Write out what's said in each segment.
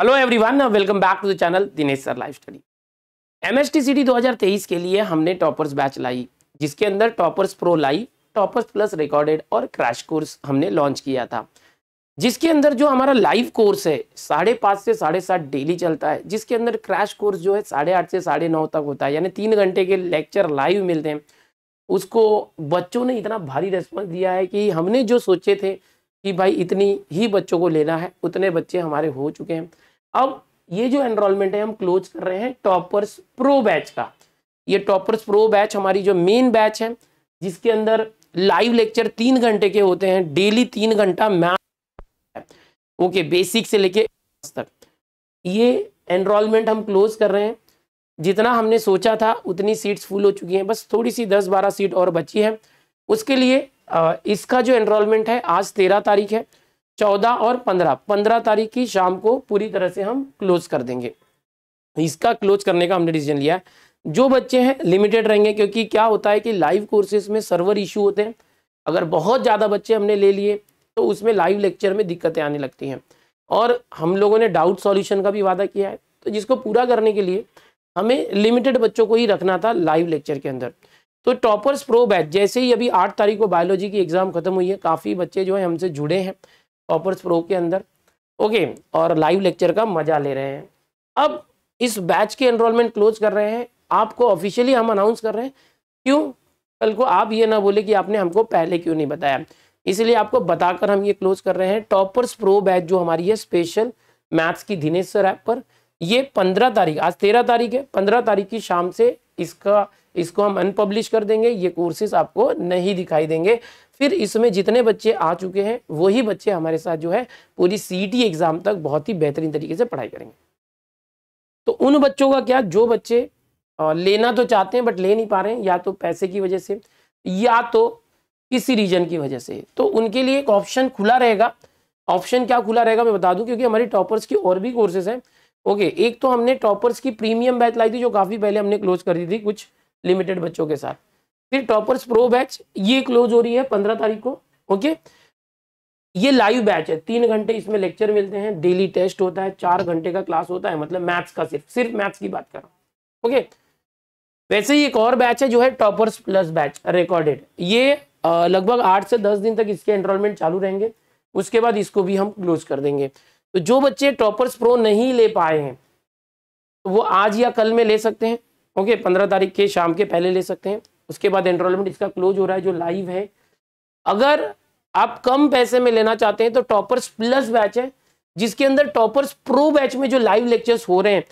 Hello everyone, welcome back to the channel Dinesh sir life study. MSTCT 2023 के लिए हमने toppers batch लाई, जिसके अंदर टॉपर्स प्रो लाई, टॉपर्स प्लस रिकॉर्डेड और क्रैश कोर्स हमने लॉन्च किया था, जिसके अंदर जो हमारा लाइव कोर्स है 5:30 से 7:30 डेली चलता है, जिसके अंदर क्रैश कोर्स जो है 8:30 से 9:30 तक होता है, यानी 3 घंटे के लेक्चर लाइव मिलते हैं। उसको बच्चों ने इतना भारी रेस्पॉन्स दिया है कि हमने जो सोचे थे कि भाई इतनी ही बच्चों को लेना है, उतने बच्चे हमारे हो चुके हैं। अब ये जो एनरोलमेंट है हम क्लोज कर रहे हैं टॉपर्स प्रो बैच का। ये टॉपर्स प्रो बैच हमारी जो मेन बैच है, जिसके अंदर लाइव लेक्चर 3 घंटे के होते हैं, डेली 3 घंटा मैथ ओके बेसिक से लेके तक। ये एनरोलमेंट हम क्लोज कर रहे हैं। जितना हमने सोचा था उतनी सीट्स फुल हो चुकी हैं, बस थोड़ी सी 10-12 सीट और बची है। उसके लिए इसका जो एनरोलमेंट है, आज 13 तारीख है, 14 और 15 तारीख की शाम को पूरी तरह से हम क्लोज कर देंगे। इसका क्लोज करने का हमने डिसीजन लिया है। जो बच्चे हैं लिमिटेड रहेंगे, क्योंकि क्या होता है कि लाइव कोर्सेज में सर्वर इशू होते हैं। अगर बहुत ज़्यादा बच्चे हमने ले लिए तो उसमें लाइव लेक्चर में दिक्कतें आने लगती हैं, और हम लोगों ने डाउट सॉल्यूशन का भी वादा किया है, तो जिसको पूरा करने के लिए हमें लिमिटेड बच्चों को ही रखना था लाइव लेक्चर के अंदर। तो टॉपर्स प्रो बैच, जैसे ही अभी 8 तारीख को बायोलॉजी की एग्ज़ाम खत्म हुई है, काफ़ी बच्चे जो है हमसे जुड़े हैं टॉपर्स प्रो के अंदर ओके, और लाइव लेक्चर का मजा ले रहे हैं। अब इस बैच के एनरोलमेंट क्लोज कर रहे हैं, आपको ऑफिशियली हम अनाउंस कर रहे हैं। क्यों? कल को आप ये ना बोले कि आपने हमको पहले क्यों नहीं बताया, इसलिए आपको बताकर हम ये क्लोज कर रहे हैं। टॉपर्स प्रो बैच जो हमारी है स्पेशल मैथ्स की दिनेश सर ऐप पर, ये 15 तारीख, आज 13 तारीख है, 15 तारीख की शाम से इसको हम अनपब्लिश कर देंगे। ये कोर्सेज आपको नहीं दिखाई देंगे। फिर इसमें जितने बच्चे आ चुके हैं वही बच्चे हमारे साथ जो है पूरी CET एग्जाम तक बहुत ही बेहतरीन तरीके से पढ़ाई करेंगे। तो उन बच्चों का क्या जो बच्चे लेना तो चाहते हैं बट ले नहीं पा रहे हैं, या तो पैसे की वजह से या तो किसी रीजन की वजह से, तो उनके लिए एक ऑप्शन खुला रहेगा। ऑप्शन क्या खुला रहेगा मैं बता दूं, क्योंकि हमारी टॉपर्स की और भी कोर्सेज हैं ओके। एक तो हमने टॉपर्स की प्रीमियम बैच लाई थी, जो काफ़ी पहले हमने क्लोज कर दी थी कुछ लिमिटेड बच्चों के साथ। फिर टॉपर्स प्रो बैच, ये क्लोज हो रही है 15 तारीख को ओके। ये लाइव बैच है, 3 घंटे इसमें लेक्चर मिलते हैं, डेली टेस्ट होता है, 4 घंटे का क्लास होता है, मतलब मैथ्स का, सिर्फ मैथ्स की बात कर रहा हूँ ओके। वैसे ही एक और बैच है जो है टॉपर्स प्लस बैच रिकॉर्डेड, ये लगभग 8 से 10 दिन तक इसके एनरोलमेंट चालू रहेंगे, उसके बाद इसको भी हम क्लोज कर देंगे। तो जो बच्चे टॉपर्स प्रो नहीं ले पाए हैं वो आज या कल में ले सकते हैं ओके, 15 तारीख के शाम के पहले ले सकते हैं। उसके बाद एनरोलमेंट इसका क्लोज हो रहा है जो लाइव है। अगर आप कम पैसे में लेना चाहते हैं तो टॉपर्स प्लस बैच है, जिसके अंदर टॉपर्स प्रो बैच में जो लाइव लेक्चर्स हो रहे हैं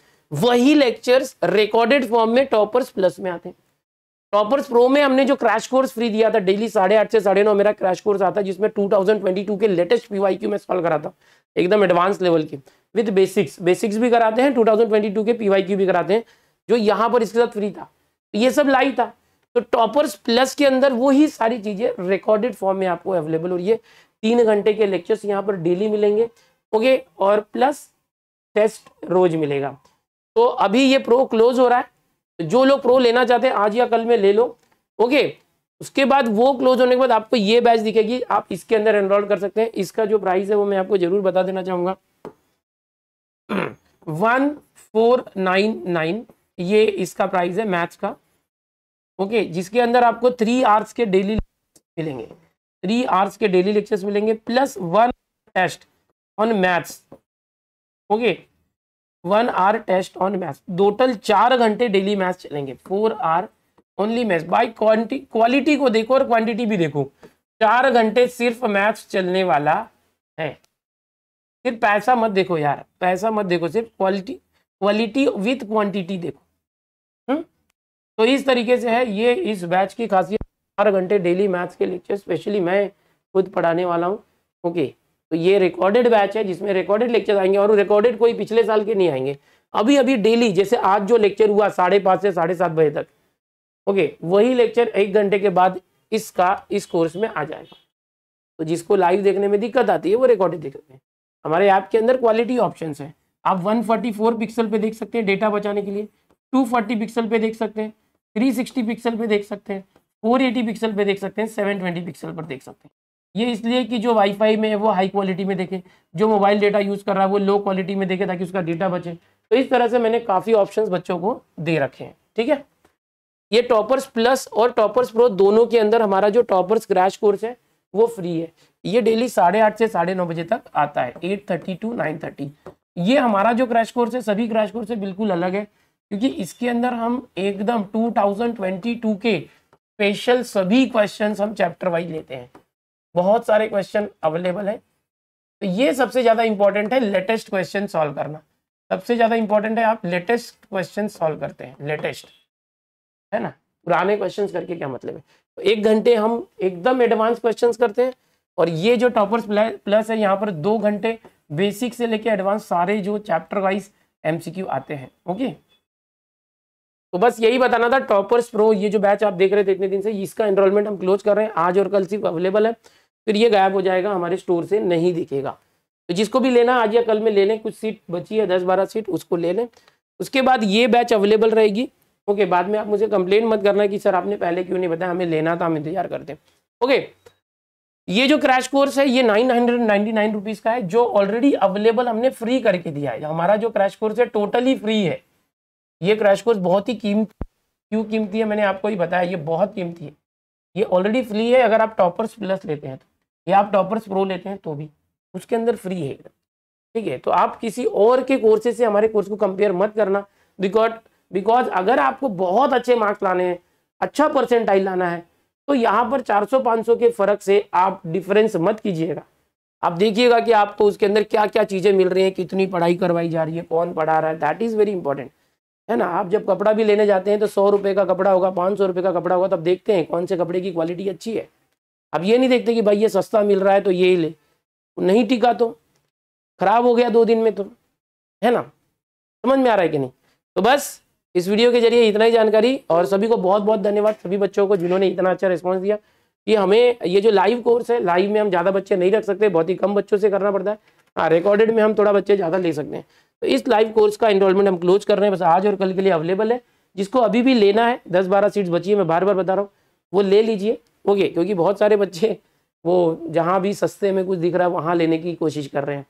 वही लेक्चर्स रिकॉर्डेड फॉर्म में टॉपर्स प्लस में आते हैं। टॉपर्स प्रो में हमने जो क्रैश कोर्स फ्री दिया था, डेली 8:30 से 9:30 मेरा क्रैश कोर्स आता है, जिसमें 2022 के लेटेस्ट PYQ में सॉल्व कराता हूँ, एकदम एडवांस लेवल की विद बेसिक्स भी कराते हैं, 2022 के PYQ भी कराते हैं, जो यहाँ पर इसके साथ फ्री था। ये सब लाइव था। तो टॉपर्स प्लस के अंदर वो ही सारी चीज़ें रिकॉर्डेड फॉर्म में आपको अवेलेबल हो रही है। 3 घंटे के लेक्चर्स यहाँ पर डेली मिलेंगे ओके, और प्लस टेस्ट रोज मिलेगा। तो अभी ये प्रो क्लोज हो रहा है, जो लोग प्रो लेना चाहते हैं आज या कल में ले लो ओके। उसके बाद वो क्लोज होने के बाद आपको ये बैच दिखेगी, आप इसके अंदर एनरोल कर सकते हैं। इसका जो प्राइस है वो मैं आपको जरूर बता देना चाहूँगा, 1499 ये इसका प्राइस है मैथ्स का ओके, जिसके अंदर आपको 3 आवर्स के डेली मिलेंगे, 3 आवर्स के डेली लेक्चर्स मिलेंगे, plus 1 test on maths okay, 1 hour test on maths. Total 4 घंटे डेली मैथ्स चलेंगे, 4 आवर ओनली मैथ्स। बाई क्वालिटी को देखो और क्वांटिटी भी देखो, 4 घंटे सिर्फ मैथ्स चलने वाला है। सिर्फ पैसा मत देखो यार, पैसा मत देखो, सिर्फ क्वालिटी विथ क्वांटिटी देखो। तो इस तरीके से है ये इस बैच की खासियत। 4 घंटे डेली मैथ्स के लेक्चर स्पेशली मैं खुद पढ़ाने वाला हूँ ओके। तो ये रिकॉर्डेड बैच है, जिसमें रिकॉर्डेड लेक्चर आएंगे, और रिकॉर्डेड कोई पिछले साल के नहीं आएंगे। अभी अभी डेली जैसे आज जो लेक्चर हुआ 5:30 से 7:30 बजे तक ओके, वही लेक्चर 1 घंटे के बाद इस कोर्स में आ जाएगा। तो जिसको लाइव देखने में दिक्कत आती है वो रिकॉर्डेड देख सकते हैं। हमारे ऐप के अंदर क्वालिटी ऑप्शन है, आप 144 पिक्सल पे देख सकते हैं डेटा बचाने के लिए, 240 पिक्सल पे देख सकते हैं, 360 पिक्सल पे देख सकते हैं, 480 पिक्सल पे देख सकते हैं, 720 पिक्सल पर देख सकते हैं। ये इसलिए कि जो वाईफाई में है वो हाई क्वालिटी में देखे, जो मोबाइल डेटा यूज़ कर रहा है वो लो क्वालिटी में देखे ताकि उसका डेटा बचे। तो इस तरह से मैंने काफ़ी ऑप्शंस बच्चों को दे रखे हैं, ठीक है। ये टॉपर्स प्लस और टॉपर्स प्रो दोनों के अंदर हमारा जो टॉपर्स क्रैश कोर्स है वो फ्री है। ये डेली 8:30 से 9:30 बजे तक आता है, 8:30 to 9:30। ये हमारा जो क्रैश कोर्स है सभी क्रैश कोर्स से बिल्कुल अलग है, क्योंकि इसके अंदर हम एकदम 2022 के स्पेशल सभी क्वेश्चन हम चैप्टर वाइज लेते हैं। बहुत सारे क्वेश्चन अवेलेबल हैं, तो ये सबसे ज़्यादा इंपॉर्टेंट है लेटेस्ट क्वेश्चन सॉल्व करना। सबसे ज़्यादा इंपॉर्टेंट है आप लेटेस्ट क्वेश्चन सॉल्व करते हैं, लेटेस्ट है ना, पुराने क्वेश्चन करके क्या मतलब है। तो 1 घंटे हम एकदम एडवांस क्वेश्चन करते हैं, और ये जो टॉपर्स प्लस है यहाँ पर 2 घंटे बेसिक से लेके एडवांस सारे जो चैप्टर वाइज एमसीक्यू आते हैं। ओके, तो बस यही बताना था। टॉपर्स प्रो ये जो बैच आप देख रहे थे इतने दिन से, इसका एनरोलमेंट हम क्लोज कर रहे हैं, आज और कल सिर्फ अवेलेबल है, फिर ये गायब हो जाएगा, हमारे स्टोर से नहीं दिखेगा। तो जिसको भी लेना आज या कल में ले लें, कुछ सीट बची है 10-12 सीट, उसको ले लें। उसके बाद ये बैच अवेलेबल रहेगी। ओके, बाद में आप मुझे कंप्लेन मत करना कि सर आपने पहले क्यों नहीं बताया, हमें लेना था, हम इंतजार करते हैं। ओके, ये जो क्रैश कोर्स है ये 999 रुपीज़ का है, जो ऑलरेडी अवेलेबल हमने फ्री करके दिया है। हमारा जो क्रैश कोर्स है टोटली फ्री है। ये क्रैश कोर्स बहुत ही कीमती, क्यों कीमती है मैंने आपको ही बताया, ये बहुत कीमती है। ये ऑलरेडी फ्री है अगर आप टॉपर्स प्लस लेते हैं तो, या आप टॉपर्स प्रो लेते हैं तो भी उसके अंदर फ्री है, ठीक है। तो आप किसी और के कोर्सेज से हमारे कोर्स को कंपेयर मत करना, बिकॉज अगर आपको बहुत अच्छे मार्क्स लाने हैं, अच्छा परसेंटाइल लाना है, तो यहाँ पर 400-500 के फर्क से आप डिफरेंस मत कीजिएगा। आप देखिएगा कि आपको उसके अंदर क्या क्या चीज़ें मिल रही हैं, कितनी पढ़ाई करवाई जा रही है, कौन पढ़ा रहा है, दैट इज़ वेरी इंपॉर्टेंट, है ना। आप जब कपड़ा भी लेने जाते हैं तो 100 रुपये का कपड़ा होगा, 500 रुपये का कपड़ा होगा, तब देखते हैं कौन से कपड़े की क्वालिटी अच्छी है। अब ये नहीं देखते कि भाई ये सस्ता मिल रहा है तो ये ही ले, नहीं टिका तो खराब हो गया 2 दिन में, तो है ना। समझ में आ रहा है कि नहीं? तो बस इस वीडियो के जरिए इतना ही जानकारी, और सभी को बहुत बहुत धन्यवाद, सभी बच्चों को जिन्होंने इतना अच्छा रिस्पांस दिया। ये हमें, ये जो लाइव कोर्स है, लाइव में हम ज़्यादा बच्चे नहीं रख सकते, बहुत ही कम बच्चों से करना पड़ता है। हाँ, रिकॉर्डेड में हम थोड़ा बच्चे ज़्यादा ले सकते हैं। तो इस लाइव कोर्स का एनरोलमेंट हम क्लोज कर रहे हैं, बस आज और कल के लिए अवेलेबल है। जिसको अभी भी लेना है, 10-12 सीट्स बची है, मैं बार बार बता रहा हूँ, वो ले लीजिए। ओके, क्योंकि बहुत सारे बच्चे वो जहाँ भी सस्ते में कुछ दिख रहा है वहाँ लेने की कोशिश कर रहे हैं।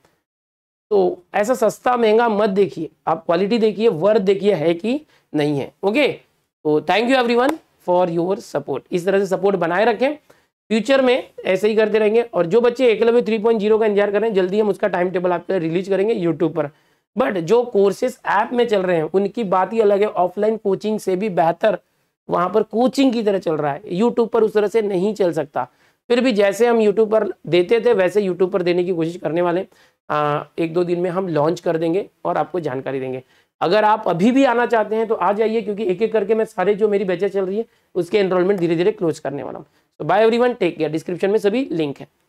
तो ऐसा सस्ता महंगा मत देखिए, आप क्वालिटी देखिए, वर्थ देखिए है कि नहीं है। ओके, तो thank you everyone for your support. इस तरह से सपोर्ट बनाए रखें, फ्यूचर में ऐसे ही करते रहेंगे। और जो बच्चे एकलव्य 3.0 का इंतजार कर रहे हैं, जल्दी हम उसका टाइम टेबल आपके रिलीज करेंगे यूट्यूब पर। बट जो कोर्सेस ऐप में चल रहे हैं उनकी बात ही अलग है, ऑफलाइन कोचिंग से भी बेहतर वहाँ पर कोचिंग की तरह चल रहा है। यूट्यूब पर उस तरह से नहीं चल सकता, फिर भी जैसे हम यूट्यूब पर देते थे वैसे यूट्यूब पर देने की कोशिश करने वाले। 1-2 दिन में हम लॉन्च कर देंगे और आपको जानकारी देंगे। अगर आप अभी भी आना चाहते हैं तो आ जाइए, क्योंकि एक-एक करके मैं सारे जो मेरी बैचेस चल रही है उसके एनरोलमेंट धीरे-धीरे क्लोज करने वाला हूँ। तो bye everyone, take care. Description में सभी लिंक है।